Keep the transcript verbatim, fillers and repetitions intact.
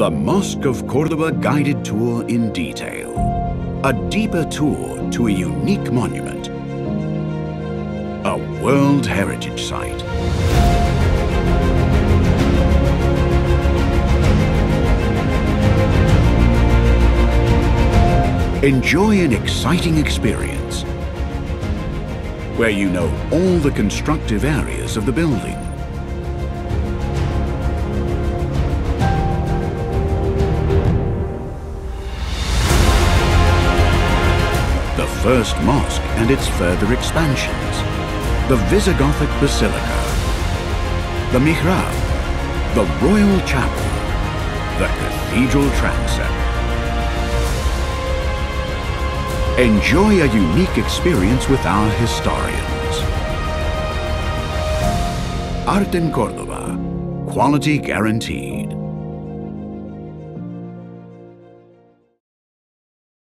The Mosque of Córdoba guided tour in detail. A deeper tour to a unique monument. A World Heritage Site. Enjoy an exciting experience where you know all the constructive areas of the building. The first mosque and its further expansions, the Visigothic Basilica, the Mihrab, the Royal Chapel, the Cathedral Transept. Enjoy a unique experience with our historians. Art in Córdoba, quality guaranteed.